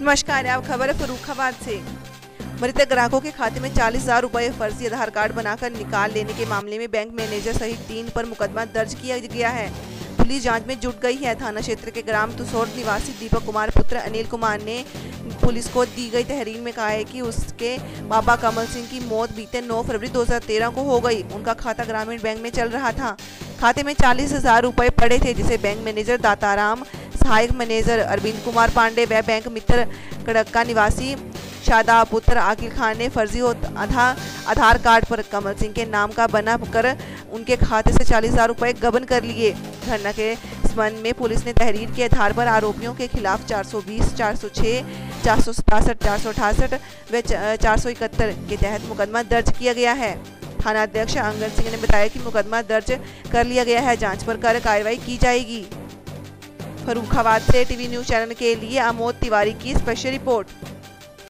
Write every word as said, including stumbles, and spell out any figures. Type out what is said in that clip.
नमस्कार, अब खबर है फरुखाबाद से। मृतक ग्राहकों के खाते में चालीस हजार रुपये फर्जी आधार कार्ड बनाकर निकाल लेने के मामले में बैंक मैनेजर सहित तीन पर मुकदमा दर्ज किया गया है। पुलिस जांच में जुट गई है। थाना क्षेत्र के ग्राम तुसोर निवासी दीपक कुमार पुत्र अनिल कुमार ने पुलिस को दी गई तहरीर में कहा है कि उसके बाबा कमल सिंह की मौत बीते नौ फरवरी दो हज़ार तेरह को हो गई। उनका खाता ग्रामीण बैंक में चल रहा था। खाते में चालीस हजार रुपये पड़े थे, जिसे बैंक मैनेजर दाताराम, सहायक मैनेजर अरविंद कुमार पांडे व बैंक मित्र कड़क्का निवासी शादा पुत्र आकिल खान ने फर्जी आधार आधार कार्ड पर कमल सिंह के नाम का बना कर उनके खाते से चालीस हजार रुपये गबन कर लिए। घटना के संबंध में पुलिस ने तहरीर के आधार पर आरोपियों के खिलाफ चार सौ बीस, चार सौ छह, चार सौ सतासठ, चार सौ अठासठ व चार सौ इकहत्तर के तहत मुकदमा दर्ज किया गया है। थाना अध्यक्ष अंगन सिंह ने बताया कि मुकदमा दर्ज कर लिया गया है, जांच पर कर कार्रवाई की जाएगी। फरुखाबाद से एटीवी न्यूज़ चैनल के लिए आमोद तिवारी की स्पेशल रिपोर्ट।